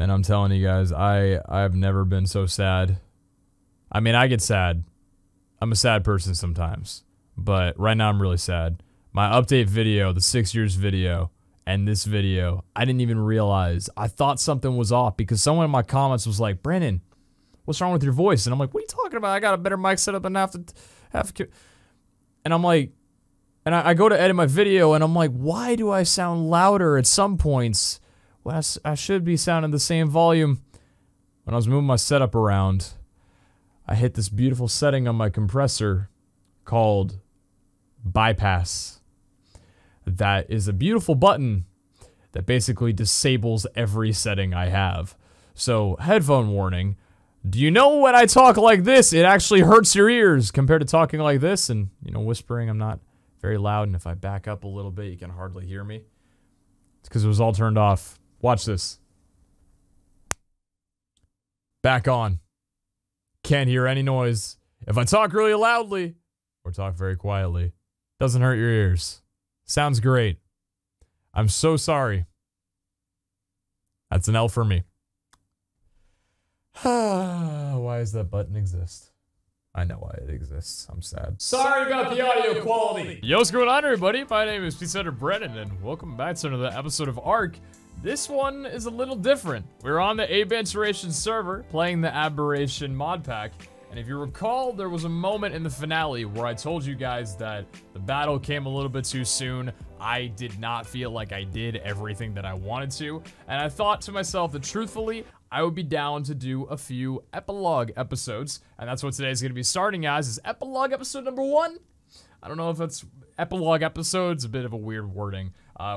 Man, I'm telling you guys, I've never been so sad. I mean, I get sad. I'm a sad person sometimes, but right now I'm really sad. My update video, the 6 years video, and this video, I didn't even realize. I thought something was off because someone in my comments was like, "Brandon, what's wrong with your voice?" And I'm like, "What are you talking about? I got a better mic setup than half." And I'm like, and I go to edit my video, and I'm like, "Why do I sound louder at some points? Well, I should be sounding the same volume." When I was moving my setup around, I hit this beautiful setting on my compressor called bypass. That is a beautiful button that basically disables every setting I have. So, headphone warning. Do you know when I talk like this, it actually hurts your ears compared to talking like this and, you know, whispering. I'm not very loud, and if I back up a little bit, you can hardly hear me. It's because it was all turned off. Watch this. Back on. Can't hear any noise. If I talk really loudly or talk very quietly, doesn't hurt your ears. Sounds great. I'm so sorry. That's an L for me. Why does that button exist? I know why it exists. I'm sad. Sorry about the audio quality. Yo, what's going on, everybody? My name is Peter Brennan, and welcome back to another episode of ARK. This one is a little different. We're on the Aberration server, playing the Aberration mod pack, and if you recall, there was a moment in the finale where I told you guys that the battle came a little bit too soon. I did not feel like I did everything that I wanted to, and I thought to myself that truthfully, I would be down to do a few epilogue episodes, and that's what today's gonna be starting as, is epilogue episode number 1. I don't know if that's epilogue episodes, a bit of a weird wording.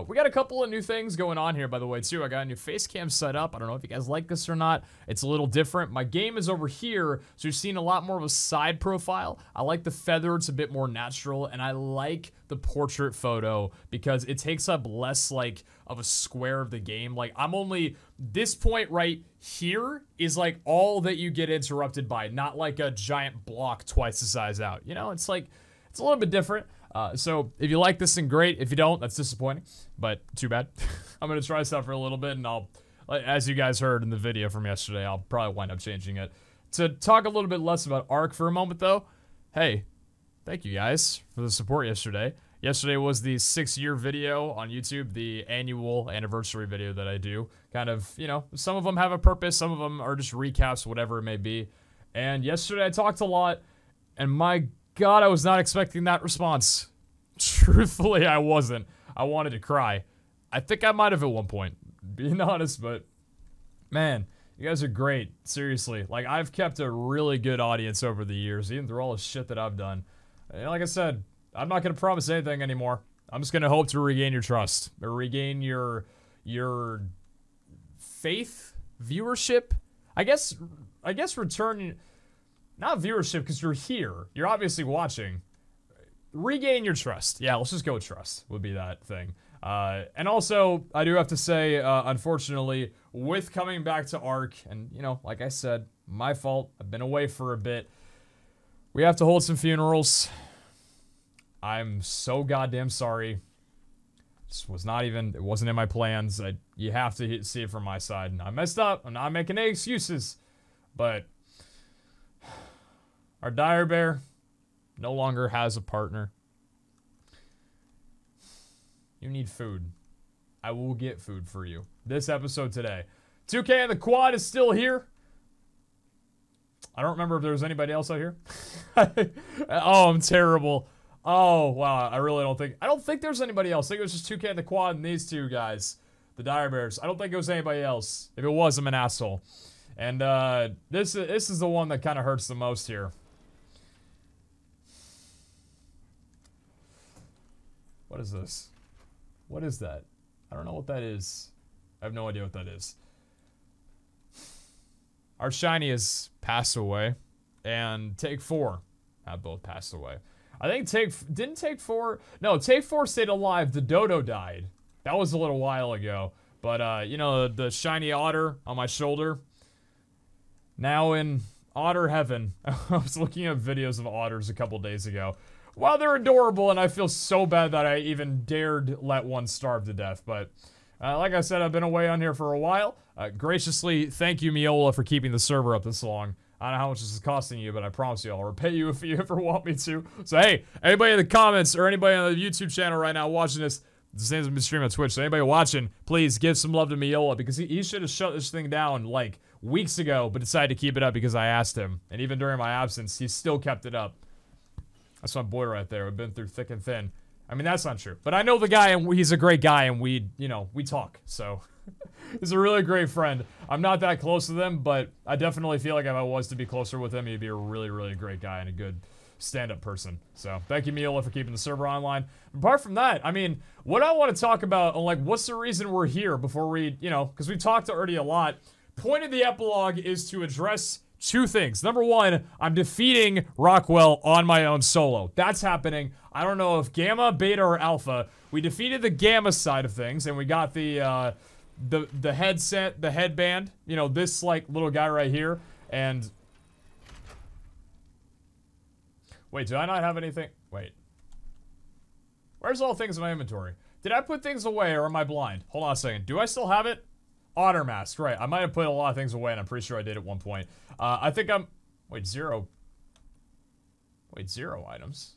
We got a couple of new things going on here, by the way, too. I got a new face cam set up. I don't know if you guys like this or not. It's a little different. My game is over here, so you've seen a lot more of a side profile. I like the feather. It's a bit more natural, and I like the portrait photo because it takes up less, like, of a square of the game. Like, I'm only... This point right here is, like, all that you get interrupted by, not like a giant block twice the size out. You know, it's like... It's a little bit different. So if you like this, then great. If you don't, that's disappointing, but too bad. I'm going to try stuff for a little bit, and I'll, as you guys heard in the video from yesterday, I'll probably wind up changing it. To talk a little bit less about ARK for a moment, though, hey, thank you guys for the support yesterday. Yesterday was the 6-year video on YouTube, the annual anniversary video that I do. Kind of, you know, some of them have a purpose, some of them are just recaps, whatever it may be. And yesterday I talked a lot, and my God, I was not expecting that response. Truthfully, I wasn't. I wanted to cry. I think I might have at one point, being honest, but man, you guys are great. Seriously, like, I've kept a really good audience over the years, even through all the shit that I've done. And like I said, I'm not going to promise anything anymore. I'm just going to hope to regain your trust, or regain your faith, viewership. I guess return... Not viewership, because you're here. You're obviously watching. Regain your trust. Yeah, let's just go with trust would be that thing. And also, I do have to say, unfortunately, with coming back to ARK, and, you know, like I said, my fault. I've been away for a bit. We have to hold some funerals. I'm so goddamn sorry. This was not even... It wasn't in my plans. You have to see it from my side. And I messed up. I'm not making any excuses. But... Our dire bear no longer has a partner. You need food. I will get food for you. This episode today. 2K and the quad is still here. I don't remember if there was anybody else out here. Oh, I'm terrible. Oh, wow. I don't think there's anybody else. I think it was just 2K and the quad and these two guys. The dire bears. I don't think it was anybody else. If it was, I'm an asshole. And this is the one that kind of hurts the most here. What is this? What is that? I don't know what that is. I have no idea what that is. Our shiny has passed away, and Take 4 have both passed away. I think Take 4. No, Take 4 stayed alive. The dodo died. That was a little while ago. But you know, the shiny otter on my shoulder. Now in otter heaven. I was looking at videos of otters a couple days ago. Wow, they're adorable, and I feel so bad that I even dared let one starve to death, but Like I said, I've been away on here for a while. Graciously, thank you, Miola, for keeping the server up this long. I don't know how much this is costing you, but I promise you I'll repay you if you ever want me to. So, hey, anybody in the comments or anybody on the YouTube channel right now watching this, this name's been streamed on Twitch, so anybody watching, please give some love to Miola, because he should have shut this thing down, like, weeks ago, but decided to keep it up because I asked him. And even during my absence, he still kept it up. That's my boy right there. We've been through thick and thin. I mean, that's not true. But I know the guy, and he's a great guy, and we, you know, we talk, so... He's a really great friend. I'm not that close to them, but I definitely feel like if I was to be closer with him, he'd be a really, really great guy and a good stand-up person. So, thank you, Miola, for keeping the server online. Apart from that, I mean, what I want to talk about, like, what's the reason we're here before we, you know, because we've talked already a lot. Point of the epilogue is to address two things. Number one, I'm defeating Rockwell on my own solo. That's happening. I don't know if Gamma, Beta, or Alpha. We defeated the Gamma side of things, and we got the headset, the headband, you know, this like little guy right here. And wait, do I not have anything? Wait, where's all things in my inventory? Did I put things away, or am I blind? Hold on a second. Do I still have it? Otter Mask, right. I might have put a lot of things away, and I'm pretty sure I did at one point. I think I'm, wait, zero. Wait, zero items.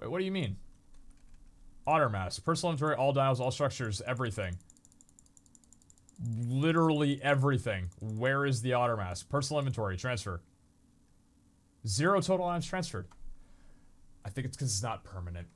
Wait, what do you mean? Otter Mask, personal inventory, all dials, all structures, everything. Literally everything. Where is the Otter Mask? Personal inventory, transfer. Zero total items transferred. I think it's because it's not permanent.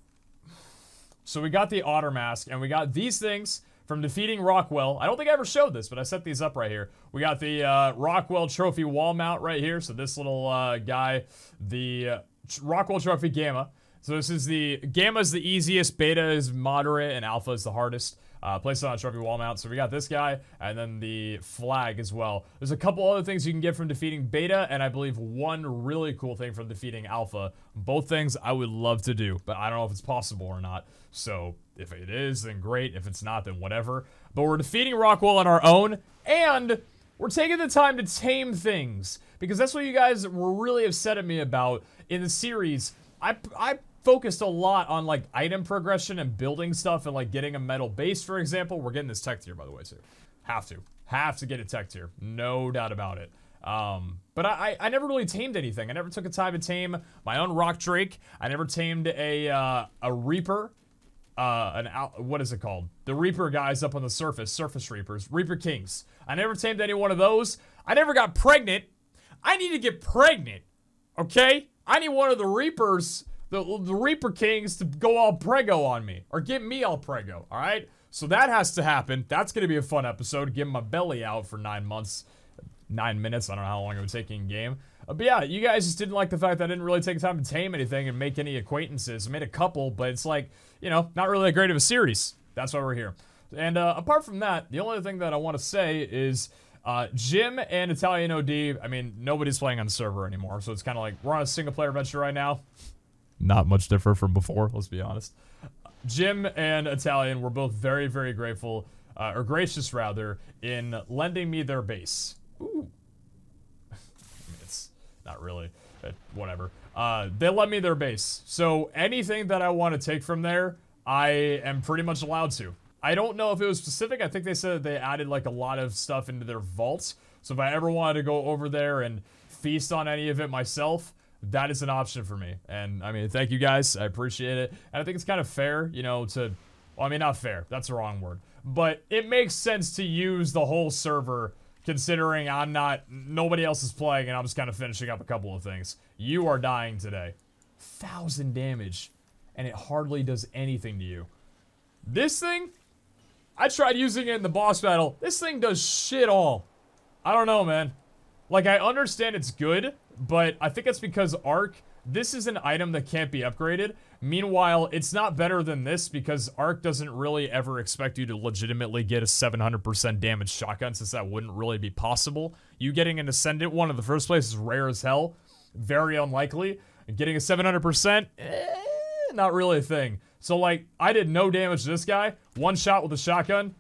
So we got the Otter Mask, and we got these things from defeating Rockwell. I don't think I ever showed this, but I set these up right here. We got the Rockwell Trophy wall mount right here. So this little guy, the Rockwell Trophy Gamma. So this is the, Gamma's the easiest, Beta is moderate, and Alpha is the hardest. Place it on a trophy wall mount. So we got this guy, and then the flag as well. There's a couple other things you can get from defeating Beta, and I believe one really cool thing from defeating Alpha. Both things I would love to do, but I don't know if it's possible or not. So if it is, then great. If it's not, then whatever. But we're defeating Rockwell on our own, and we're taking the time to tame things. Because that's what you guys were really upset at me about in the series. I focused a lot on like item progression and building stuff and like getting a metal base, for example. We're getting this tech tier, by the way, too. Have to get a tech tier, no doubt about it. But I never really tamed anything. I never took a time to tame my own Rock Drake. I never tamed a Reaper, what is it called? The Reaper guys up on the surface Reapers, Reaper Kings. I never tamed any one of those. I never got pregnant. I need to get pregnant, okay? I need one of the Reapers, the Reaper Kings, to go all prego on me. Or get me all prego, alright? So that has to happen. That's gonna be a fun episode. Give my belly out for 9 months. 9 minutes, I don't know how long it would take in game. But yeah, you guys just didn't like the fact that I didn't really take time to tame anything and make any acquaintances. I made a couple, but it's like, you know, not really that great of a series. That's why we're here. And apart from that, the only thing that I want to say is... Jim and Italian OD, I mean, nobody's playing on the server anymore, so it's kind of like, we're on a single-player adventure right now. Not much different from before, let's be honest. Jim and Italian were both very, very grateful, or gracious, rather, in lending me their base. Ooh. I mean, it's not really, but whatever. They lent me their base, so anything that I want to take from there, I am pretty much allowed to. I don't know if it was specific. I think they said that they added like a lot of stuff into their vaults. So if I ever wanted to go over there and feast on any of it myself, that is an option for me. And I mean, thank you guys. I appreciate it. And I think it's kind of fair, you know, to, well, I mean, not fair. That's the wrong word. But it makes sense to use the whole server considering I'm not, nobody else is playing and I'm just kind of finishing up a couple of things. You are dying today. 1,000 damage. And it hardly does anything to you. This thing... I tried using it in the boss battle. This thing does shit all. I don't know, man. Like, I understand it's good, but I think it's because Ark, this is an item that can't be upgraded. Meanwhile, it's not better than this because Ark doesn't really ever expect you to legitimately get a 700% damage shotgun since that wouldn't really be possible. You getting an Ascendant one in the first place is rare as hell. Very unlikely. And getting a 700%, not really a thing. So, like, I did no damage to this guy. One shot with a shotgun.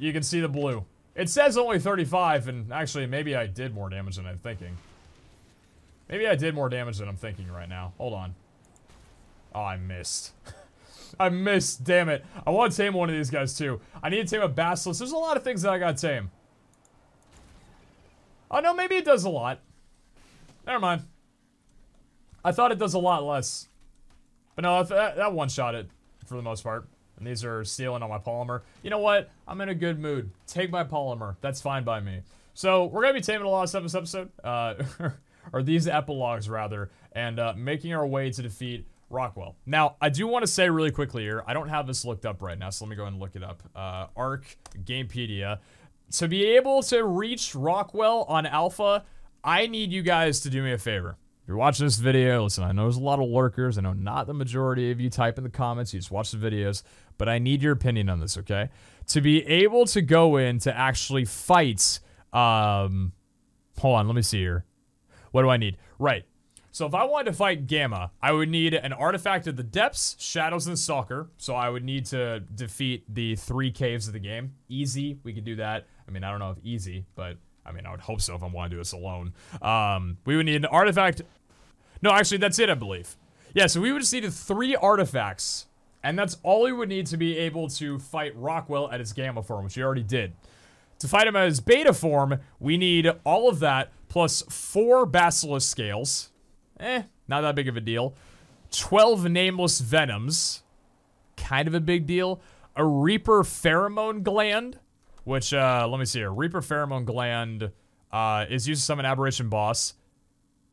You can see the blue. It says only 35, and actually, maybe I did more damage than I'm thinking. Maybe I did more damage than I'm thinking right now. Hold on. Oh, I missed. I missed, damn it. I want to tame one of these guys too. I need to tame a Basilisk. There's a lot of things that I gotta tame. Oh no, maybe it does a lot. Never mind. I thought it does a lot less. But no, that one-shot it for the most part. And these are stealing on my polymer. You know what? I'm in a good mood. Take my polymer. That's fine by me. So we're gonna be taming a lot of stuff this episode. Or these epilogues rather. And making our way to defeat Rockwell. Now, I do want to say really quickly here, I don't have this looked up right now, so let me go ahead and look it up. Ark Gamepedia. To be able to reach Rockwell on Alpha, I need you guys to do me a favor. If you're watching this video, listen, I know there's a lot of lurkers. I know not the majority of you type in the comments. You just watch the videos. But I need your opinion on this, okay? To be able to go in to actually fight... hold on, let me see here. What do I need? Right. So if I wanted to fight Gamma, I would need an Artifact of the Depths, Shadows, and Stalker. So I would need to defeat the 3 caves of the game. Easy, we could do that. I mean, I don't know if easy, but I mean, I would hope so if I want to do this alone. We would need an Artifact. No, actually, that's it, I believe. Yeah, so we would just need 3 Artifacts, and that's all we would need to be able to fight Rockwell at his Gamma form, which we already did. To fight him at his Beta form, we need all of that, plus 4 Basilisk Scales. Eh, not that big of a deal. 12 Nameless Venoms. Kind of a big deal. A Reaper Pheromone Gland. Which, let me see here. Reaper Pheromone Gland is used to summon Aberration boss.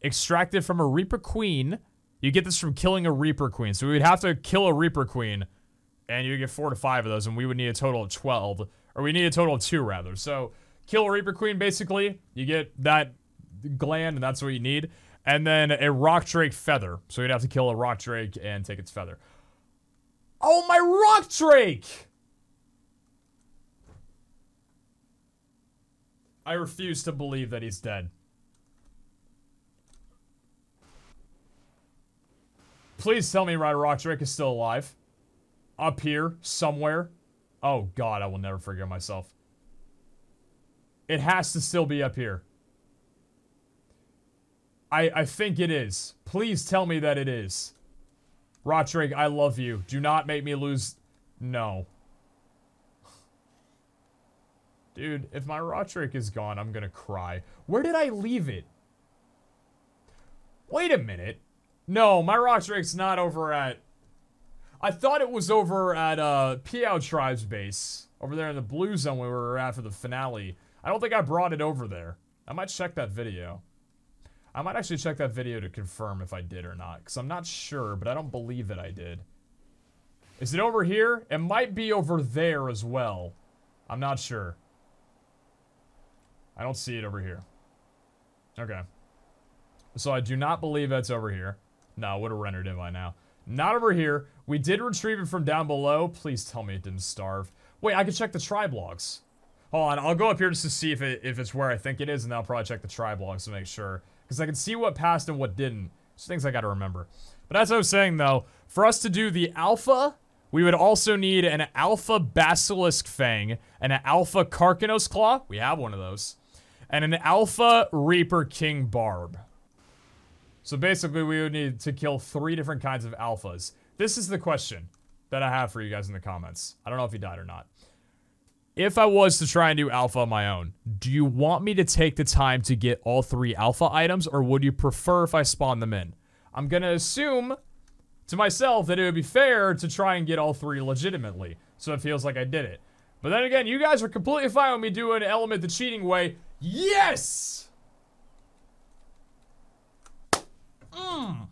Extracted from a Reaper Queen. You get this from killing a Reaper Queen. So we would have to kill a Reaper Queen. And you get 4 to 5 of those. And we would need a total of 12. Or we need a total of 2, rather. So, kill a Reaper Queen, basically. You get that gland, and that's what you need. And then a Rock Drake feather. So we'd have to kill a Rock Drake and take its feather. Oh, my Rock Drake! I refuse to believe that he's dead. Please tell me my Rock Drake is still alive. Up here, somewhere. Oh, God, I will never forgive myself. It has to still be up here. I think it is. Please tell me that it is. Rock Drake, I love you. Do not make me lose... No. Dude, if my Rock Drake is gone, I'm gonna cry. Where did I leave it? Wait a minute. No, my Rock Drake's not over at... I thought it was over at Piao Tribe's base. Over there in the blue zone where we were at for the finale. I don't think I brought it over there. I might check that video. I might actually check that video to confirm if I did or not. Because I'm not sure, but I don't believe that I did. Is it over here? It might be over there as well. I'm not sure. I don't see it over here. Okay. So I do not believe that's over here. No, I would have rendered it by now. Not over here. We did retrieve it from down below. Please tell me it didn't starve. Wait, I can check the tribe logs. Hold on, I'll go up here just to see if it's where I think it is. And I'll probably check the tribe logs to make sure. Because I can see what passed and what didn't. There's things I gotta remember. But as I was saying, though, for us to do the Alpha, we would also need an Alpha Basilisk Fang, an Alpha Karkinos Claw, we have one of those, and an Alpha Reaper King Barb. So basically, we would need to kill 3 different kinds of Alphas. This is the question that I have for you guys in the comments. I don't know if he died or not. If I was to try and do Alpha on my own, do you want me to take the time to get all 3 Alpha items, or would you prefer if I spawn them in? I'm going to assume to myself that it would be fair to try and get all 3 legitimately, so it feels like I did it. But then again, you guys are completely fine with me doing Element the cheating way. Yes! I'm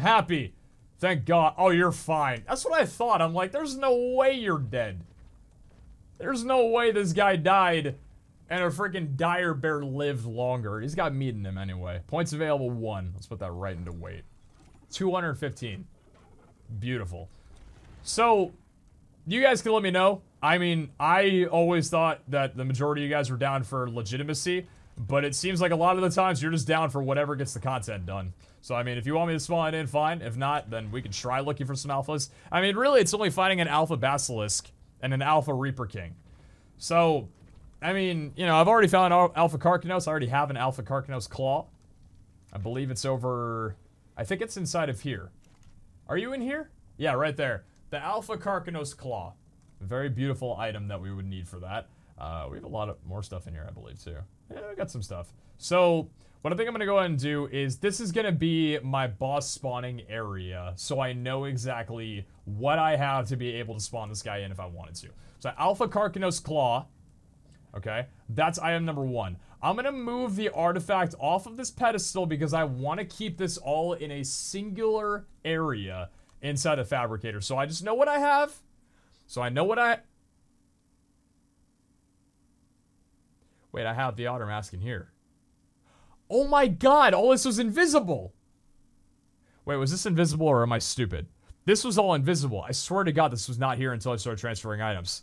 happy. Thank God. Oh, you're fine. That's what I thought. I'm like, there's no way you're dead. There's no way this guy died and a freaking dire bear lived longer. He's got meat in him anyway. Points available 1. Let's put that right into weight. 215. Beautiful. So, you guys can let me know. I mean, I always thought that the majority of you guys were down for legitimacy, but it seems like a lot of the times you're just down for whatever gets the content done. So, I mean, if you want me to spawn in, fine. If not, then we can try looking for some alphas. I mean, really, it's only fighting an Alpha Basilisk and an Alpha Reaper King. So, I mean, you know, I've already found Alpha Karkinos. I already have an Alpha Karkinos Claw. I believe it's over... I think it's inside of here. Are you in here? Yeah, right there. The Alpha Karkinos Claw. Very beautiful item that we would need for that. We have a lot of more stuff in here, I believe, too. Yeah, we got some stuff. So, what I think I'm going to go ahead and do is, this is going to be my boss spawning area, so I know exactly what I have to be able to spawn this guy in if I wanted to. So, Alpha Karkinos Claw. Okay, that's item number one. I'm going to move the artifact off of this pedestal because I want to keep this all in a singular area inside the fabricator. So, I just know what I have. So, I know what I... Wait, I have the Otter Mask in here. Oh my god, all this was invisible! Wait, was this invisible or am I stupid? This was all invisible. I swear to god, this was not here until I started transferring items.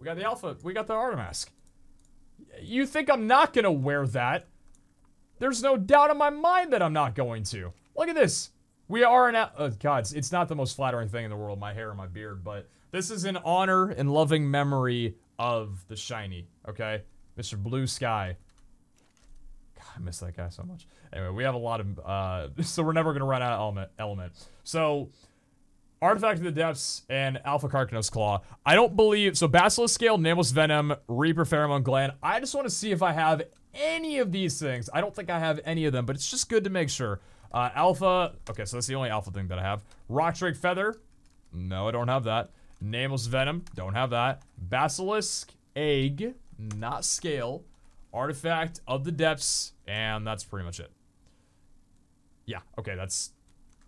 We got the Alpha, we got the Otter Mask. You think I'm not gonna wear that? There's no doubt in my mind that I'm not going to. Look at this. We are an... Oh god, it's not the most flattering thing in the world, my hair and my beard, but this is in honor and loving memory of the shiny, okay? Mr. Blue Sky. God, I miss that guy so much. Anyway, we have a lot of... so we're never going to run out of element. So, Artifact of the Depths and Alpha Karkinos Claw. I don't believe... So, Basilisk Scale, Nameless Venom, Reaper Pheromone Gland. I just want to see if I have any of these things. I don't think I have any of them, but it's just good to make sure. Alpha... Okay, so that's the only Alpha thing that I have. Rock Drake Feather. No, I don't have that. Nameless Venom, don't have that. Basilisk Egg, not Scale. Artifact of the Depths, and that's pretty much it. Yeah, okay, that's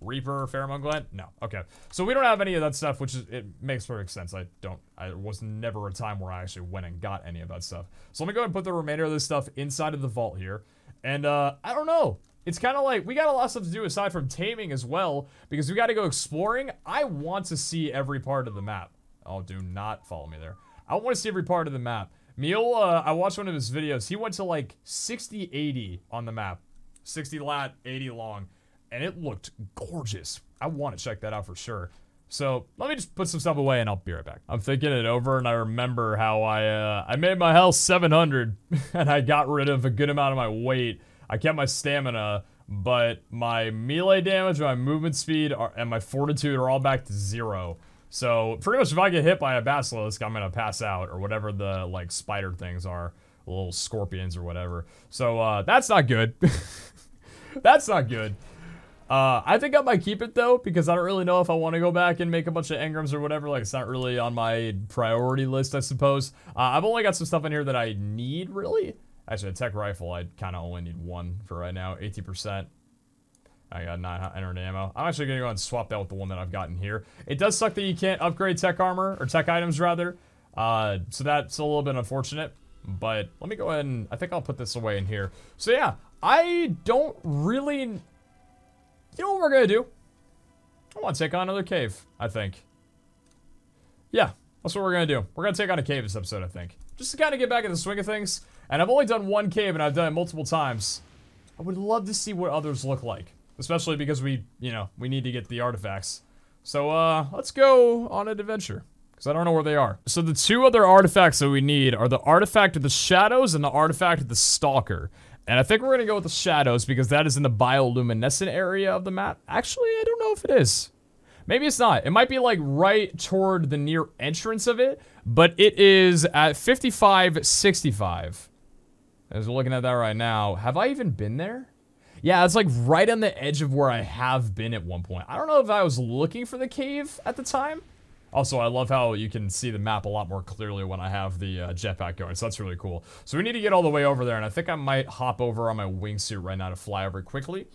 Reaper Pheromone Gland. No, okay, so we don't have any of that stuff, which is, it makes perfect sense. There was never a time where I actually went and got any of that stuff. So let me go ahead and put the remainder of this stuff inside of the vault here, and I don't know. It's kind of like, we got a lot of stuff to do aside from taming as well, because we got to go exploring. I want to see every part of the map. Oh, do not follow me there. I want to see every part of the map. Miola, I watched one of his videos. He went to like 60, 80 on the map. 60 lat, 80 long. And it looked gorgeous. I want to check that out for sure. So, let me just put some stuff away and I'll be right back. I'm thinking it over and I remember how I made my health 700 and I got rid of a good amount of my weight. I kept my stamina, but my melee damage, my movement speed, and my fortitude are all back to 0. So, pretty much if I get hit by a basilisk, I'm gonna pass out, or whatever the, like, spider things are. Little scorpions or whatever. So, that's not good. That's not good. I think I might keep it, though, because I don't really know if I want to go back and make a bunch of engrams or whatever. Like, it's not really on my priority list, I suppose. I've only got some stuff in here that I need, really. Actually, a tech rifle, I kind of only need one for right now. 80%. I got 900 ammo. I'm actually going to go ahead and swap that with the one that I've gotten here. It does suck that you can't upgrade tech armor, or tech items, rather. So that's a little bit unfortunate. But let me go ahead and... I think I'll put this away in here. So, yeah. I don't really... You know what we're going to do? I want to take on another cave, I think. Yeah. That's what we're going to do. We're going to take on a cave this episode, I think. Just to kind of get back in the swing of things. And I've only done one cave, and I've done it multiple times. I would love to see what others look like. Especially because we, you know, we need to get the artifacts. So, let's go on an adventure. Because I don't know where they are. So, the two other artifacts that we need are the Artifact of the Shadows and the Artifact of the Stalker. And I think we're going to go with the Shadows, because that is in the bioluminescent area of the map. Actually, I don't know if it is. Maybe it's not. It might be, like, right toward the near entrance of it. But it is at 5565. As we're looking at that right now, have I even been there? Yeah, it's like right on the edge of where I have been at one point. I don't know if I was looking for the cave at the time. Also, I love how you can see the map a lot more clearly when I have the jetpack going, so that's really cool. So we need to get all the way over there, and I think I might hop over on my wingsuit right now to fly over quickly.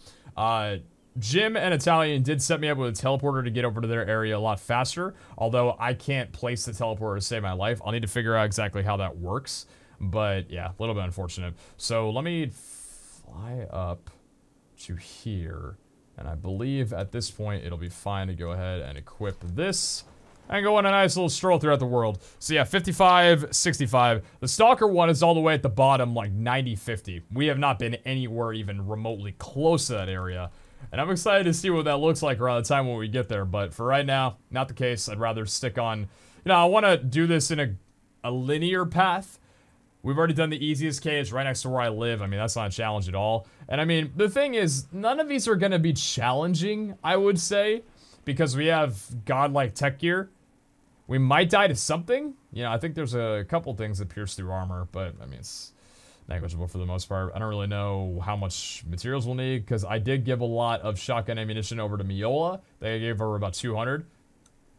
Jim and Italian did set me up with a teleporter to get over to their area a lot faster, although I can't place the teleporter to save my life. I'll need to figure out exactly how that works. But, yeah, a little bit unfortunate. So, let me fly up to here. And I believe at this point, it'll be fine to go ahead and equip this. And go on a nice little stroll throughout the world. So, yeah, 55, 65. The Stalker one is all the way at the bottom, like 90, 50. We have not been anywhere even remotely close to that area. And I'm excited to see what that looks like around the time when we get there. But for right now, not the case. I'd rather stick on... You know, I want to do this in a linear path. We've already done the easiest cage right next to where I live. I mean, that's not a challenge at all. And I mean, the thing is, none of these are going to be challenging, I would say. because we have godlike tech gear, we might die to something. You know, I think there's a couple things that pierce through armor, but I mean, it's negligible for the most part. I don't really know how much materials we'll need, because I did give a lot of shotgun ammunition over to Miola. They gave her about 200.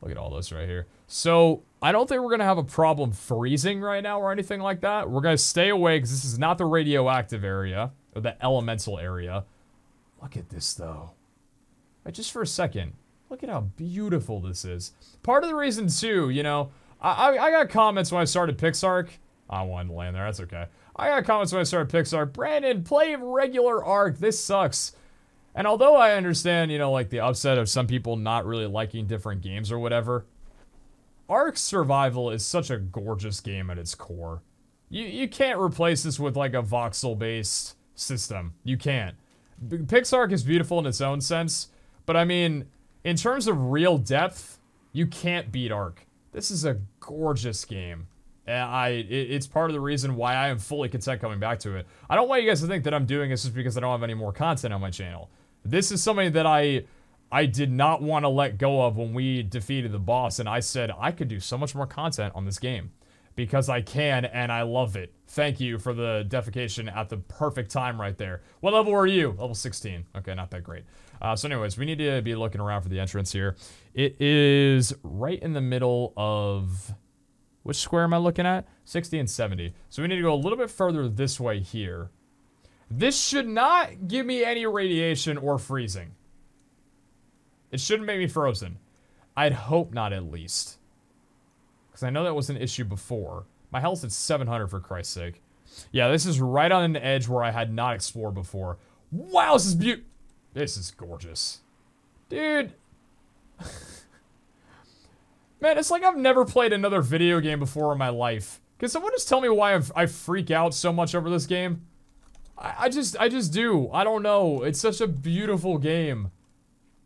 Look at all this right here. So I don't think we're going to have a problem freezing right now or anything like that. We're going to stay away because this is not the radioactive area or the elemental area. Look at this, though. Right, just for a second. Look at how beautiful this is. Part of the reason, too, you know, I got comments when I started PixArk. I wanted to land there. That's okay. I got comments when I started PixArk. Brandon, play regular ARK. This sucks. And although I understand, you know, like the upset of some people not really liking different games or whatever, ARK Survival is such a gorgeous game at its core. You can't replace this with like a voxel-based system. You can't. PixArk is beautiful in its own sense, but I mean, in terms of real depth, you can't beat ARK. This is a gorgeous game. And it's part of the reason why I am fully content coming back to it. I don't want you guys to think that I'm doing this just because I don't have any more content on my channel. This is something that I did not want to let go of when we defeated the boss, and I said I could do so much more content on this game because I can and I love it. Thank you for the defecation at the perfect time right there. What level are you? Level 16. Okay, not that great. So anyways, we need to be looking around for the entrance here. It is right in the middle of... Which square am I looking at? 60 and 70. So we need to go a little bit further this way here. This should not give me any radiation or freezing. It shouldn't make me frozen. I'd hope not, at least. Because I know that was an issue before. My health's at 700, for Christ's sake. Yeah, this is right on an edge where I had not explored before. Wow, this is beautiful. This is gorgeous. Dude. Man, it's like I've never played another video game before in my life. Can someone just tell me why I freak out so much over this game? I just do. I don't know. It's such a beautiful game.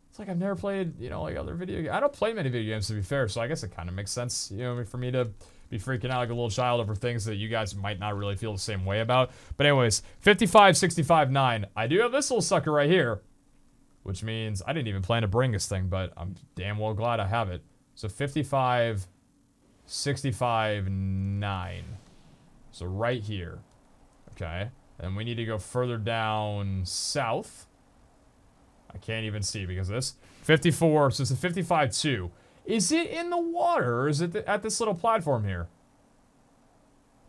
It's like I've never played, you know, like other video games. I don't play many video games, to be fair, so I guess it kind of makes sense, you know, for me to be freaking out like a little child over things that you guys might not really feel the same way about. But anyways, 55, 65, 9. I do have this little sucker right here, which means I didn't even plan to bring this thing, but I'm damn well glad I have it. So 55, 65, 9. So right here. Okay. And we need to go further down south. I can't even see because of this. 54, so it's a 55, 2. Is it in the water or is it at this little platform here?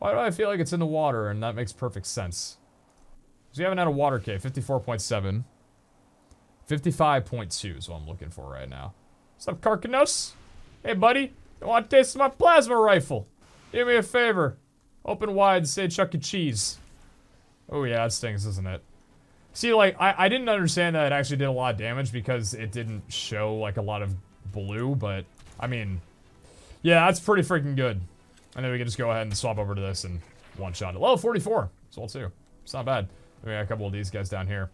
Why do I feel like it's in the water and that makes perfect sense? Because we haven't had a water cave. 54.7. 55.2 is what I'm looking for right now. What's up, Karkinos? Hey, buddy, you want to taste my plasma rifle? Do me a favor. Open wide and say Chuck E. Cheese. Oh, yeah, that stings, doesn't it? See, like, I didn't understand that it actually did a lot of damage because it didn't show, like, a lot of blue, but, I mean, yeah, that's pretty freaking good. And then we can just go ahead and swap over to this and one-shot it. Level 44. It's all two. It's not bad. We got a couple of these guys down here.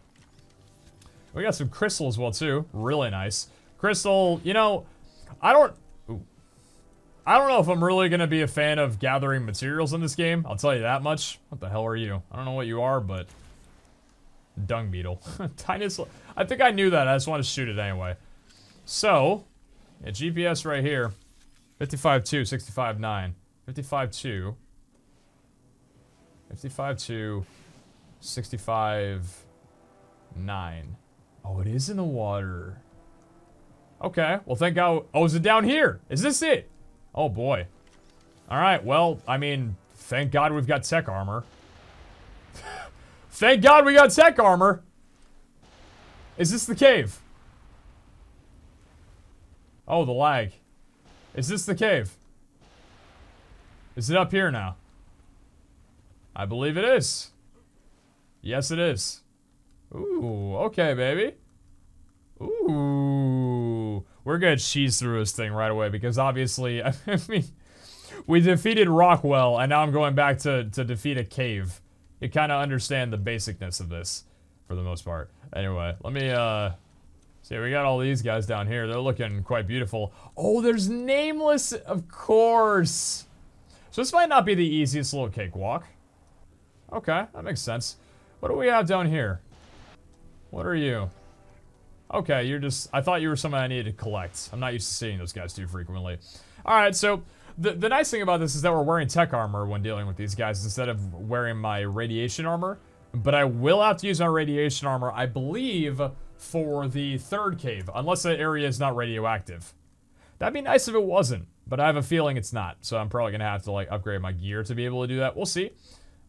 We got some crystal as well, too. Really nice. Crystal, you know... I don't know if I'm really going to be a fan of gathering materials in this game. I'll tell you that much. What the hell are you? I don't know what you are, but... Dung beetle. Tiniest... I think I knew that. I just wanted to shoot it anyway. So, yeah, GPS right here. 55-2, 65-9. 55-2. 55-2. 65-9. Oh, it is in the water. Okay, well, thank God. Oh, is it down here? Is this it? Oh, boy. All right, well, I mean, thank God we've got tech armor. Thank God we got tech armor. Is this the cave? Oh, the lag. Is this the cave? Is it up here now? I believe it is. Yes, it is. Ooh, okay, baby. Ooh. We're gonna cheese through this thing right away because obviously, I mean, we defeated Rockwell and now I'm going back to defeat a cave. You kind of understand the basicness of this for the most part. Anyway, let me see. We got all these guys down here. They're looking quite beautiful. Oh, there's Nameless, of course. So this might not be the easiest little cakewalk. Okay, that makes sense. What do we have down here? What are you? Okay, you're just... I thought you were someone I needed to collect. I'm not used to seeing those guys too frequently. Alright, so... The nice thing about this is that we're wearing tech armor when dealing with these guys instead of wearing my radiation armor. But I will have to use my radiation armor, I believe, for the third cave. Unless that area is not radioactive. That'd be nice if it wasn't. But I have a feeling it's not. So I'm probably going to have to, like, upgrade my gear to be able to do that. We'll see.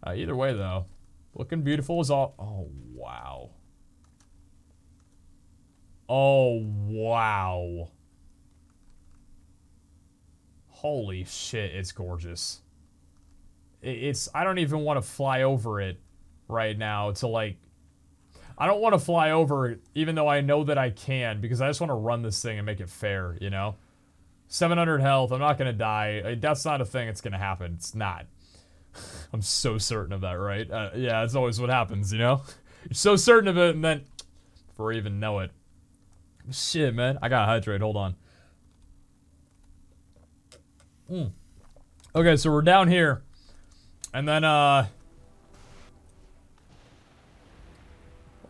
Either way, though. Looking beautiful as all... Oh, wow. Oh, wow. Holy shit, it's gorgeous. It's... I don't even want to fly over it right now to, like... I don't want to fly over it, even though I know that I can, because I just want to run this thing and make it fair, you know? 700 health, I'm not going to die. That's not a thing that's going to happen. It's not. I'm so certain of that, right? Yeah, that's always what happens, you know? You're so certain of it, and then... Before I even know it. Shit, man. I gotta hydrate. Hold on. Okay, so we're down here. And then, Where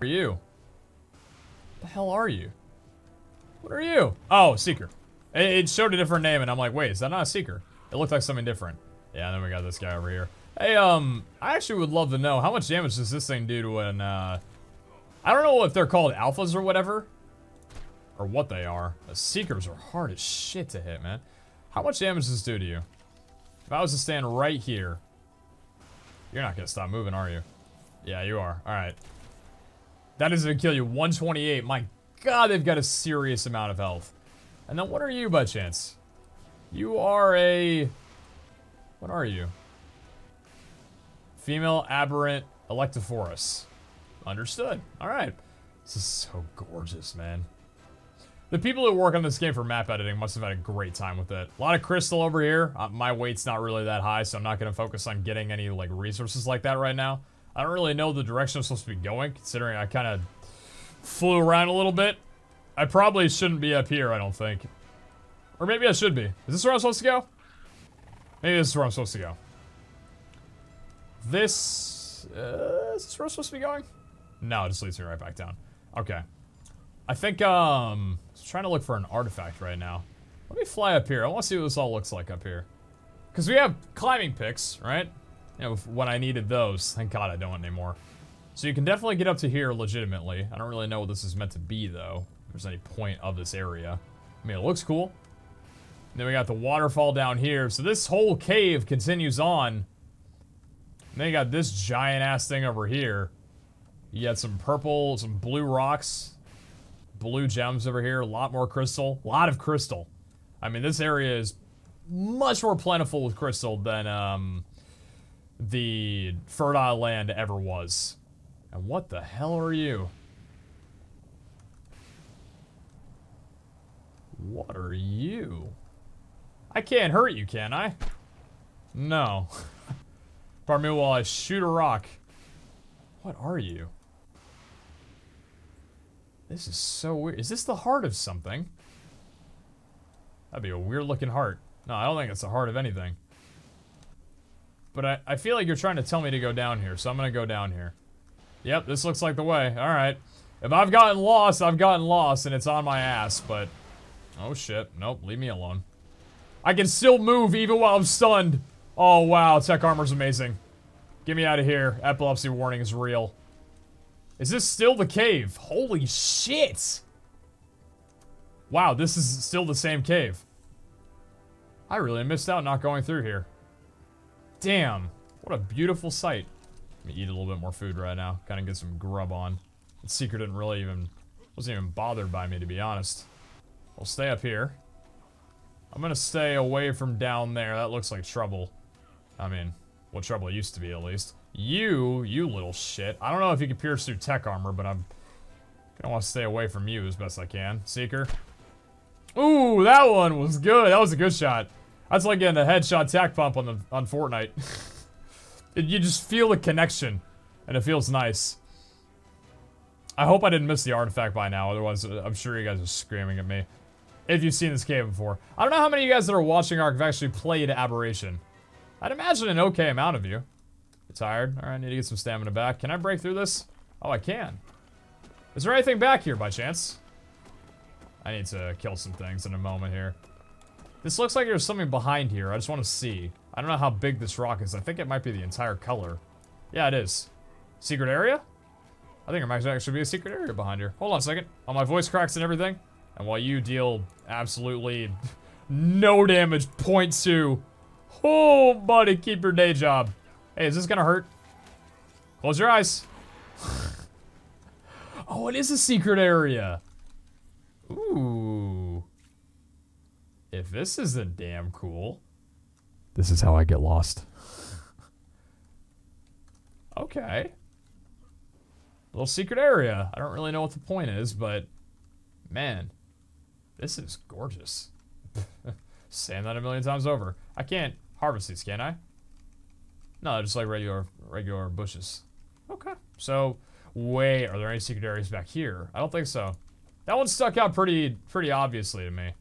are you? What the hell are you? What are you? Oh, Seeker. It showed a different name, and I'm like, wait, is that not a Seeker? It looked like something different. Yeah, and then we got this guy over here. Hey, I actually would love to know, how much damage does this thing do to an, I don't know if they're called alphas or whatever. Or what they are. The Seekers are hard as shit to hit, man. How much damage does this do to you? If I was to stand right here... You're not gonna stop moving, are you? Yeah, you are. Alright. That is gonna kill you. 128. My god, they've got a serious amount of health. And then what are you, by chance? You are a... What are you? Female Aberrant Electrophorus. Understood. Alright. This is so gorgeous, man. The people who work on this game for map editing must have had a great time with it. A lot of crystal over here. My weight's not really that high, so I'm not going to focus on getting any, like, resources like that right now. I don't really know the direction I'm supposed to be going, considering I kind of flew around a little bit. I probably shouldn't be up here, I don't think. Or maybe I should be. Is this where I'm supposed to go? Maybe this is where I'm supposed to go. This... is this where I'm supposed to be going? No, it just leads me right back down. Okay. I think, I was trying to look for an artifact right now. Let me fly up here. I want to see what this all looks like up here. Because we have climbing picks, right? You know, when I needed those. Thank God I don't anymore. So you can definitely get up to here legitimately. I don't really know what this is meant to be, though. If there's any point of this area. I mean, it looks cool. And then we got the waterfall down here. So this whole cave continues on. And then you got this giant-ass thing over here. You got some purple, some blue rocks. Blue gems over here, a lot more crystal. A lot of crystal. I mean, this area is much more plentiful with crystal than the fertile land ever was. And what the hell are you? What are you? I can't hurt you, can I? No. Pardon me while I shoot a rock. What are you? This is so weird. Is this the heart of something? That'd be a weird looking heart. No, I don't think it's the heart of anything. But I feel like you're trying to tell me to go down here, so I'm gonna go down here. Yep, this looks like the way. Alright. If I've gotten lost, I've gotten lost, and it's on my ass, but... Oh shit. Nope, leave me alone. I can still move even while I'm stunned! Oh wow, tech armor's amazing. Get me out of here. Epilepsy warning is real. Is this still the cave? Holy shit! Wow, this is still the same cave. I really missed out not going through here. Damn, what a beautiful sight. Let me eat a little bit more food right now. Kind of get some grub on. The Seeker didn't really even... wasn't even bothered by me, to be honest. I'll stay up here. I'm gonna stay away from down there. That looks like trouble. I mean, what trouble used to be, at least. You little shit. I don't know if you can pierce through tech armor, but I'm gonna want to stay away from you as best I can. Seeker. Ooh, that one was good. That was a good shot. That's like getting a headshot tack pump on Fortnite. You just feel the connection, and it feels nice. I hope I didn't miss the artifact by now, otherwise I'm sure you guys are screaming at me. If you've seen this cave before. I don't know how many of you guys that are watching ARK have actually played Aberration. I'd imagine an okay amount of you. Tired. Alright, I need to get some stamina back. Can I break through this? Oh, I can. Is there anything back here by chance? I need to kill some things in a moment here. This looks like there's something behind here. I just want to see. I don't know how big this rock is. I think it might be the entire color. Yeah, it is. Secret area? I think there might actually be a secret area behind here. Hold on a second. Oh, my voice cracks and everything. And while you deal absolutely no damage, 0.2. Oh, buddy, keep your day job. Hey, is this gonna hurt? Close your eyes. Oh, it is a secret area. Ooh. If this isn't damn cool. This is how I get lost. Okay. A little secret area. I don't really know what the point is, but man, this is gorgeous. Saying that a million times over. I can't harvest these, can I? No, just like regular bushes. Okay. So, wait, are there any secret areas back here? I don't think so. That one stuck out pretty obviously to me. I'm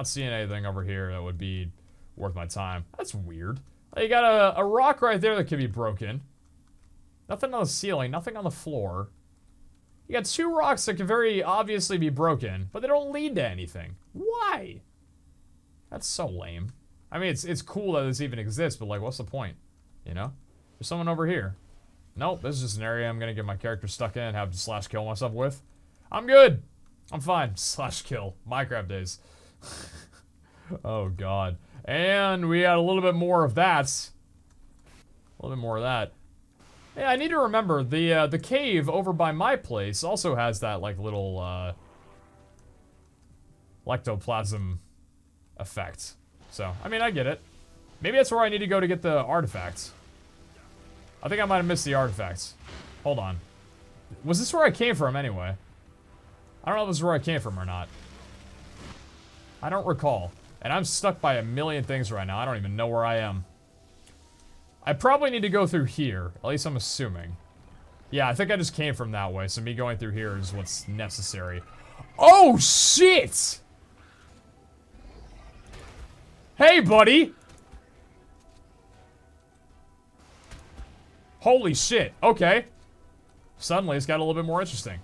not seeing anything over here that would be worth my time. That's weird. You got a rock right there that could be broken. Nothing on the ceiling, nothing on the floor. You got two rocks that can very obviously be broken, but they don't lead to anything. Why? That's so lame. I mean, it's cool that this even exists, but like, what's the point? You know? There's someone over here. Nope, this is just an area I'm gonna get my character stuck in and have to slash kill myself with. I'm good. I'm fine. Slash kill. Minecraft days. Oh, God. And we had a little bit more of that. A little bit more of that. Yeah, I need to remember, the cave over by my place also has that, like, little, lectoplasm effect. So, I mean, I get it. Maybe that's where I need to go to get the artifacts. I think I might have missed the artifacts. Hold on. Was this where I came from, anyway? I don't know if this is where I came from or not. I don't recall. And I'm stuck by a million things right now. I don't even know where I am. I probably need to go through here. At least I'm assuming. Yeah, I think I just came from that way. So me going through here is what's necessary. Oh, shit! Hey, buddy! Holy shit. Okay. Suddenly, it's got a little bit more interesting.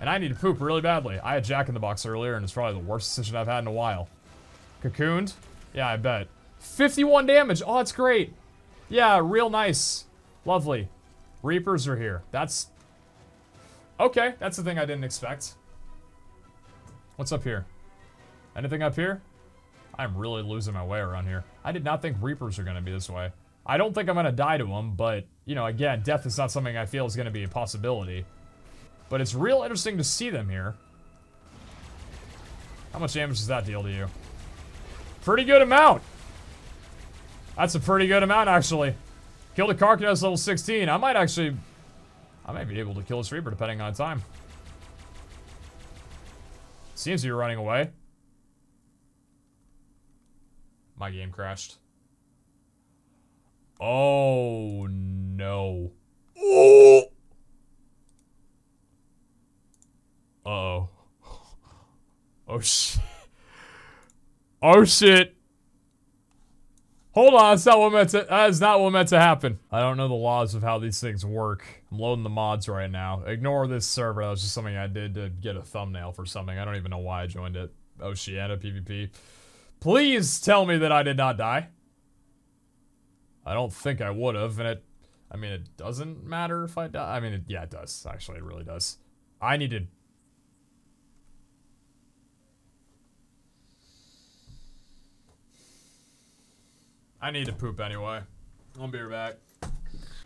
And I need to poop really badly. I had Jack in the Box earlier, and it's probably the worst decision I've had in a while. Cocooned? Yeah, I bet. 51 damage. Oh, that's great. Yeah, real nice. Lovely. Reapers are here. That's... okay, that's the thing I didn't expect. What's up here? Anything up here? I'm really losing my way around here. I did not think Reapers are going to be this way. I don't think I'm going to die to them, but, you know, again, death is not something I feel is going to be a possibility. But it's real interesting to see them here. How much damage does that deal to you? Pretty good amount. That's a pretty good amount, actually. Killed a Karkinos level 16. I might be able to kill this Reaper, depending on time. Seems you're running away. My game crashed. Oh, no. Ooh! Uh-oh. Oh, shit. Oh, shit. Hold on, that's not what meant to happen. I don't know the laws of how these things work. I'm loading the mods right now. Ignore this server, that was just something I did to get a thumbnail for something. I don't even know why I joined it. Oceania PvP. Please tell me that I did not die. I don't think I would've, and I mean, it doesn't matter if I die. I mean, yeah, it does, actually, it really does. I need to... poop anyway. I'll be right back.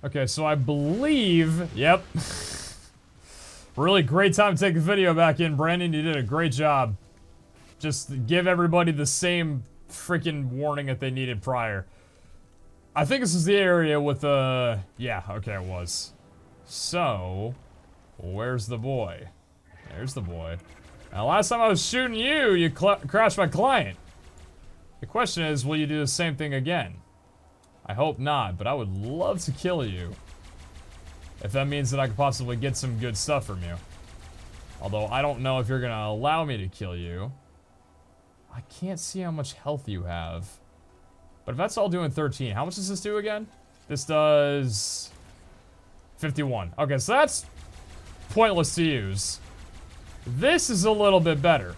Okay, so I believe... yep. Really great time to take the video back in, Brandon. You did a great job. Just give everybody the same freaking warning that they needed prior. I think this is the area with the... yeah, okay, it was. So, where's the boy? There's the boy. Now, last time I was shooting you, you crashed my client. The question is, will you do the same thing again? I hope not, but I would love to kill you. If that means that I could possibly get some good stuff from you. Although, I don't know if you're going to allow me to kill you. I can't see how much health you have. But if that's all doing 13, how much does this do again? This does... 51. Okay, so that's pointless to use. This is a little bit better.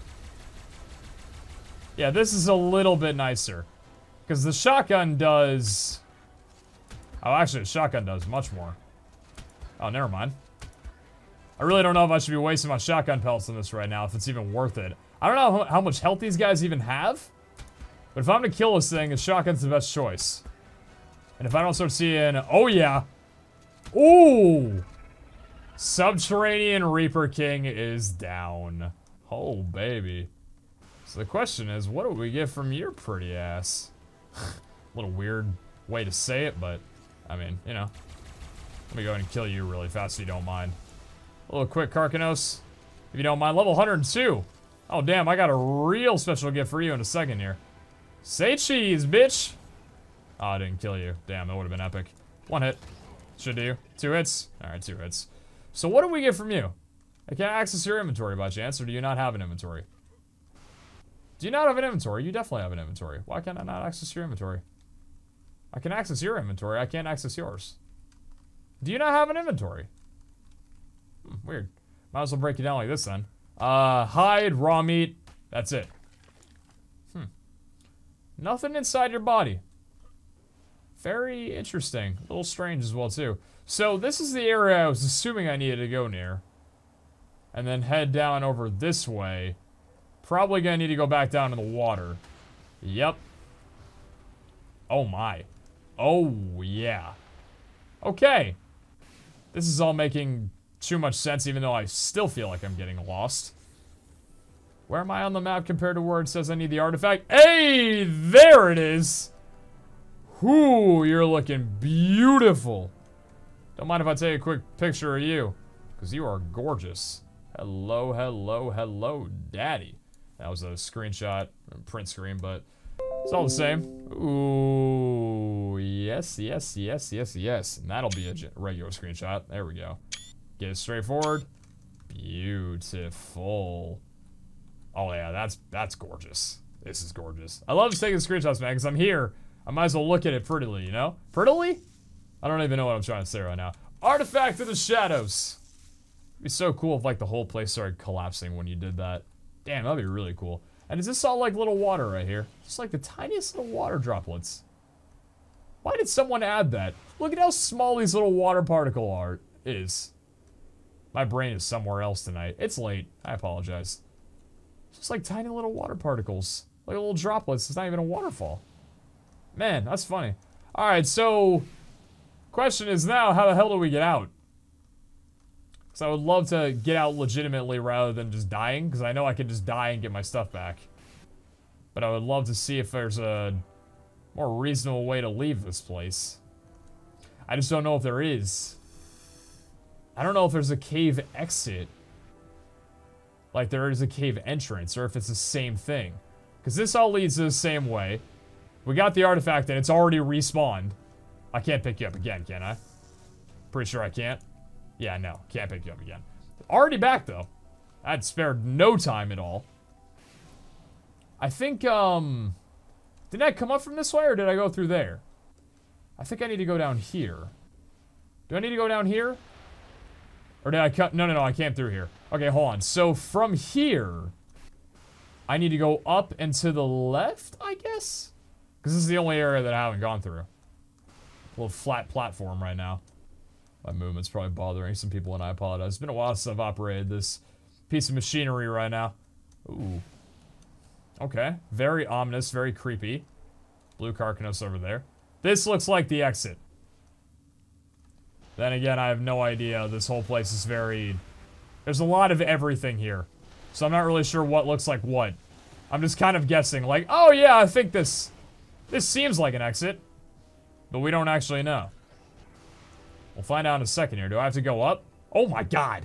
Yeah, this is a little bit nicer. Because the shotgun does... Oh, actually, the shotgun does much more. Oh, never mind. I really don't know if I should be wasting my shotgun pellets on this right now, if it's even worth it. I don't know how much health these guys even have. But if I'm going to kill this thing, the shotgun's the best choice. And if I don't start seeing... Oh, yeah. Ooh! Subterranean Reaper King is down. Oh, baby. So the question is, what do we get from your pretty ass? A little weird way to say it, but... I mean, you know. Let me go ahead and kill you really fast if you don't mind. A little quick, Karkinos. If you don't mind. Level 102. Oh, damn. I got a real special gift for you in a second here. Say cheese, bitch. Oh, I didn't kill you. Damn, that would have been epic. One hit. Should do. Two hits. All right, two hits. So what do we get from you? I can't access your inventory by chance, or do you not have an inventory? Do you not have an inventory? You definitely have an inventory. Why can't I not access your inventory? I can access your inventory. I can't access yours. Do you not have an inventory? Weird. Might as well break it down like this then. Hide, raw meat. That's it. Nothing inside your body. Very interesting. A little strange as well, too. So, this is the area I was assuming I needed to go near. And then head down over this way. Probably gonna need to go back down to the water. Yep. Oh, my. Oh, yeah. Okay. This is all making too much sense, even though I still feel like I'm getting lost. Where am I on the map compared to where it says I need the artifact? Hey! There it is! Ooh, you're looking beautiful. Don't mind if I take a quick picture of you, because you are gorgeous. Hello, hello, hello, daddy. That was a screenshot, print screen, but it's all the same. Ooh, yes, yes, yes, yes, yes. And that'll be a regular screenshot. There we go. Get it straightforward. Beautiful. Oh, yeah, that's gorgeous. This is gorgeous. I love taking screenshots, man, because I'm here. I might as well look at it prettily, you know? Prettily? I don't even know what I'm trying to say right now. Artifact of the Shadows. It'd be so cool if, like, the whole place started collapsing when you did that. Damn, that'd be really cool. And is this all, like, little water right here? Just, like, the tiniest little water droplets. Why did someone add that? Look at how small these little water particle art is. My brain is somewhere else tonight. It's late. I apologize. It's just, like, tiny little water particles. Like, little droplets. It's not even a waterfall. Man, that's funny. Alright, so... Question is now, how the hell do we get out? Because I would love to get out legitimately rather than just dying. Because I know I can just die and get my stuff back. But I would love to see if there's a more reasonable way to leave this place. I just don't know if there is. I don't know if there's a cave exit. Like there is a cave entrance. Or if it's the same thing. Because this all leads to the same way. We got the artifact and it's already respawned. I can't pick you up again, can I? Pretty sure I can't. Yeah, no. Can't pick you up again. Already back, though. I'd spared no time at all. I think, did I come up from this way, or did I go through there? I think I need to go down here. Do I need to go down here? Or did I cut? No, no, no. I came through here. Okay, hold on. So, from here, I need to go up and to the left, I guess? Because this is the only area that I haven't gone through. Little flat platform right now. My movement's probably bothering some people and I apologize. It's been a while since I've operated this piece of machinery right now. Ooh. Okay. Very ominous, very creepy. Blue Karkinos over there. This looks like the exit. Then again, I have no idea. This whole place is very... There's a lot of everything here. So I'm not really sure what looks like what. I'm just kind of guessing. Like, oh yeah, I think this seems like an exit. But we don't actually know. We'll find out in a second here. Do I have to go up? Oh my god!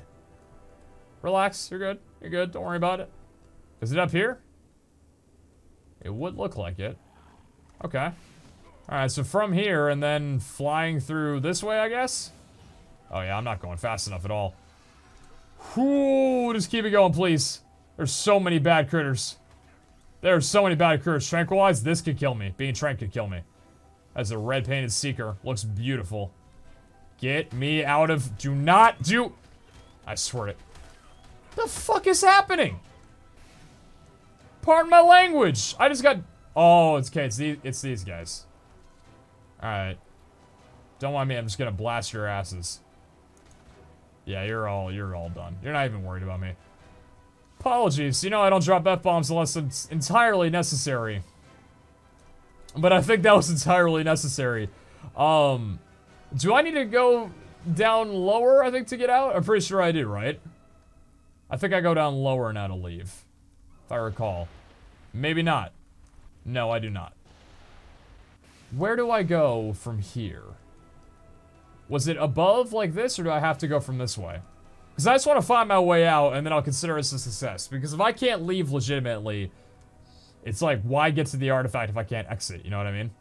Relax. You're good. You're good. Don't worry about it. Is it up here? It would look like it. Okay. Alright, so from here and then flying through this way, I guess? Oh yeah, I'm not going fast enough at all. Whoo! Just keep it going, please. There's so many bad critters. There's so many bad critters. Tranquilize? This could kill me. Being trank could kill me. As a red painted seeker. Looks beautiful. Get me out of... Do not do... I swear it. The fuck is happening? Pardon my language. I just got... Oh, it's okay. It's these guys. Alright. Don't mind me. I'm just gonna blast your asses. Yeah, you're all done. You're not even worried about me. Apologies. You know I don't drop F-bombs unless it's entirely necessary. But I think that was entirely necessary. Do I need to go down lower, I think, to get out? I'm pretty sure I do, right? I think I go down lower now to leave. If I recall. Maybe not. No, I do not. Where do I go from here? Was it above like this, or do I have to go from this way? Because I just want to find my way out, and then I'll consider this a success. Because if I can't leave legitimately, it's like, why get to the artifact if I can't exit? You know what I mean?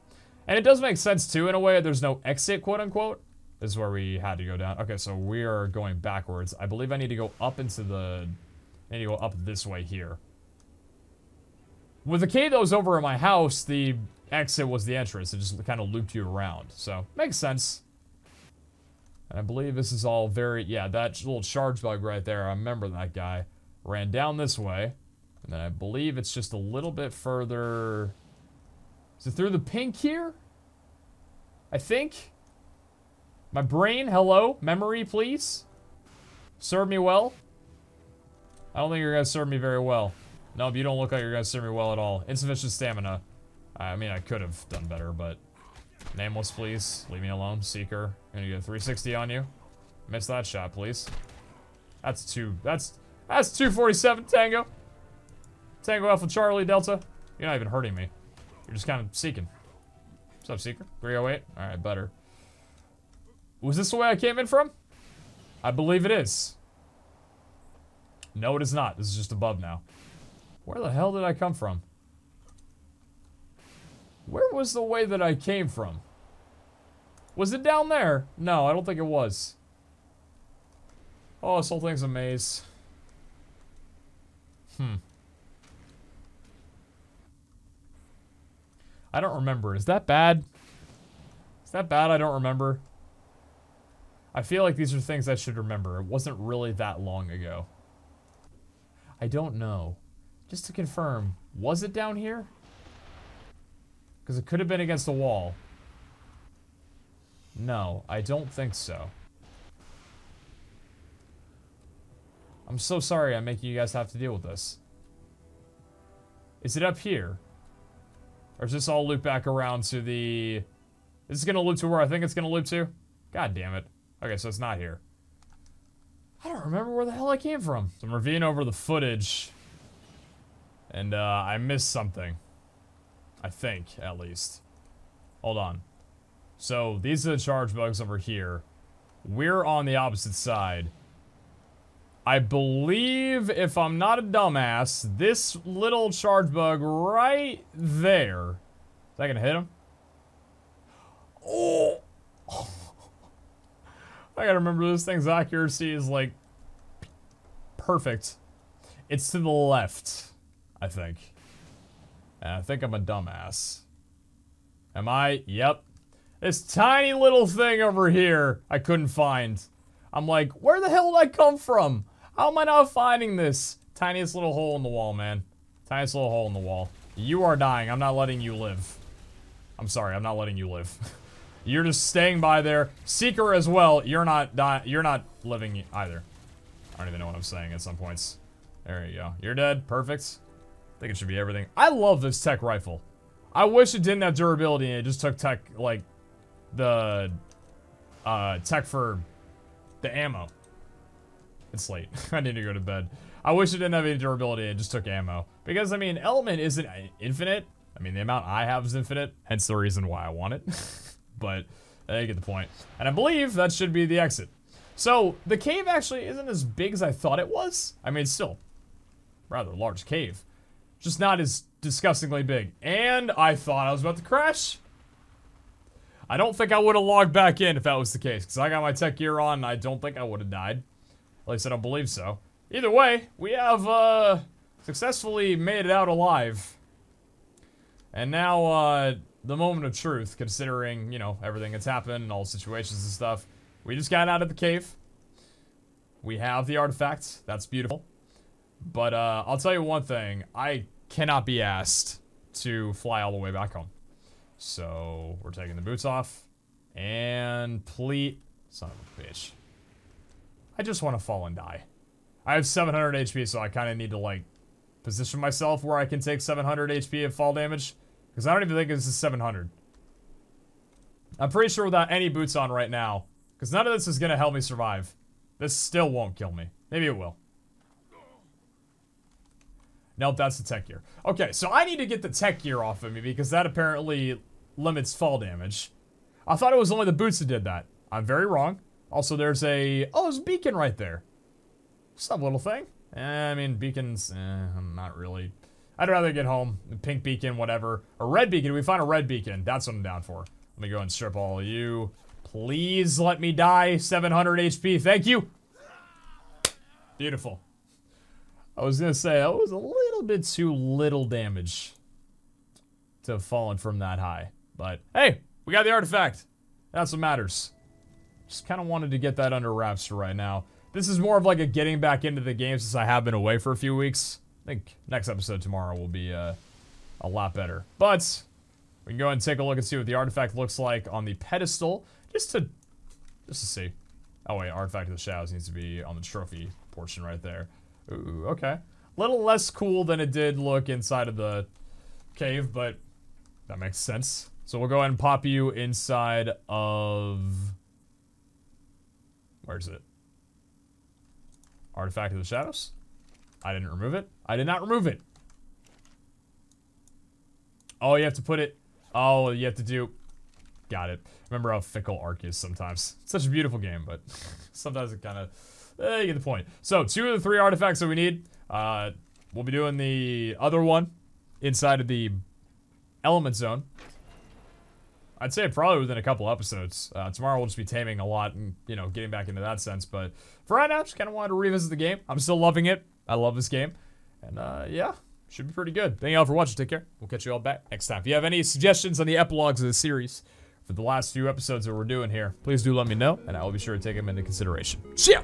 And it does make sense, too, in a way. There's no exit, quote-unquote. This is where we had to go down. Okay, so we are going backwards. I believe I need to go up into the... I need to go up this way here. With the cave that was over at my house, the exit was the entrance. It just kind of looped you around. So, makes sense. And I believe this is all very... Yeah, that little charge bug right there. I remember that guy. Ran down this way. And then I believe it's just a little bit further... Is it through the pink here? I think. My brain, hello? Memory, please? Serve me well? I don't think you're gonna serve me very well. No, you don't look like you're gonna serve me well at all. Insufficient stamina. I mean, I could have done better, but... Nameless, please. Leave me alone. Seeker. I'm gonna get a 360 on you. Miss that shot, please. That's two... That's 247, Tango! Tango Alpha Charlie Delta. You're not even hurting me. You're just kind of seeking. What's up, Seeker? 308? Alright, better. Was this the way I came in from? I believe it is. No, it is not. This is just above now. Where the hell did I come from? Where was the way that I came from? Was it down there? No, I don't think it was. Oh, this whole thing's a maze. I don't remember. Is that bad? Is that bad? I don't remember. I feel like these are things I should remember. It wasn't really that long ago. I don't know. Just to confirm, was it down here? Because it could have been against the wall. No, I don't think so. I'm so sorry I'm making you guys have to deal with this. Is it up here? Or is this all loop back around to the... Is this going to loop to where I think it's going to loop to? God damn it. Okay, so it's not here. I don't remember where the hell I came from. So I'm reviewing over the footage. And I missed something. I think, at least. Hold on. So, these are the charge bugs over here. We're on the opposite side. I believe, if I'm not a dumbass, this little charge bug right there. Is that gonna hit him? Oh! I gotta remember this thing's accuracy is, like, perfect. It's to the left, I think. And I think I'm a dumbass. Am I? Yep. This tiny little thing over here I couldn't find. I'm like, where the hell did I come from? How am I not finding this? Tiniest little hole in the wall, man. Tiniest little hole in the wall. You are dying. I'm not letting you live. I'm sorry. I'm not letting you live. You're just staying by there. Seeker as well. You're not living either. I don't even know what I'm saying at some points. There you go. You're dead. Perfect. I think it should be everything. I love this tech rifle. I wish it didn't have durability and it just took tech, like, the tech for the ammo. It's late. I need to go to bed. I wish it didn't have any durability. It just took ammo. Because, I mean, element isn't infinite. I mean, the amount I have is infinite. Hence the reason why I want it. But, you get the point. And I believe that should be the exit. So, the cave actually isn't as big as I thought it was. I mean, it's still rather large cave. Just not as disgustingly big. And I thought I was about to crash. I don't think I would have logged back in if that was the case. Because I got my tech gear on and I don't think I would have died. At least I don't believe so. Either way, we have successfully made it out alive. And now the moment of truth, considering, you know, everything that's happened and all situations and stuff. We just got out of the cave. We have the artifact. That's beautiful. But I'll tell you one thing. I cannot be asked to fly all the way back home. So we're taking the boots off. And please, son of a bitch. I just want to fall and die. I have 700 HP, so I kind of need to, like, position myself where I can take 700 HP of fall damage. Because I don't even think this is 700. I'm pretty sure without any boots on right now, because none of this is going to help me survive. This still won't kill me. Maybe it will. Nope, that's the tech gear. Okay, so I need to get the tech gear off of me, because that apparently limits fall damage. I thought it was only the boots that did that. I'm very wrong. Also, there's a... oh, there's a beacon right there. Some little thing. I mean, beacons, not really. I'd rather get home. A pink beacon, whatever. A red beacon. We found a red beacon. That's what I'm down for. Let me go and strip all of you. Please let me die. 700 HP. Thank you. Beautiful. I was going to say, that was a little bit too little damage to have fallen from that high. But, hey, we got the artifact. That's what matters. Just kind of wanted to get that under wraps for right now. This is more of like a getting back into the game since I have been away for a few weeks. I think next episode tomorrow will be a lot better. But we can go ahead and take a look and see what the artifact looks like on the pedestal. Just to see. Oh wait, Artifact of the Shadows needs to be on the trophy portion right there. Ooh, okay. A little less cool than it did look inside of the cave, but that makes sense. So we'll go ahead and pop you inside of... where's it? Artifact of the Shadows? I didn't remove it. I did not remove it. Oh, you have to put it. Oh, you have to do. Got it. Remember how fickle Ark is sometimes. It's such a beautiful game, but sometimes it kind of. You get the point. So, 2 of the 3 artifacts that we need. We'll be doing the other one inside of the element zone. I'd say probably within a couple episodes. Tomorrow we'll just be taming a lot and, you know, getting back into that sense. But for right now, just kind of wanted to revisit the game. I'm still loving it. I love this game. And, yeah, should be pretty good. Thank you all for watching. Take care. We'll catch you all back next time. If you have any suggestions on the epilogues of the series for the last few episodes that we're doing here, please do let me know, and I will be sure to take them into consideration. See ya!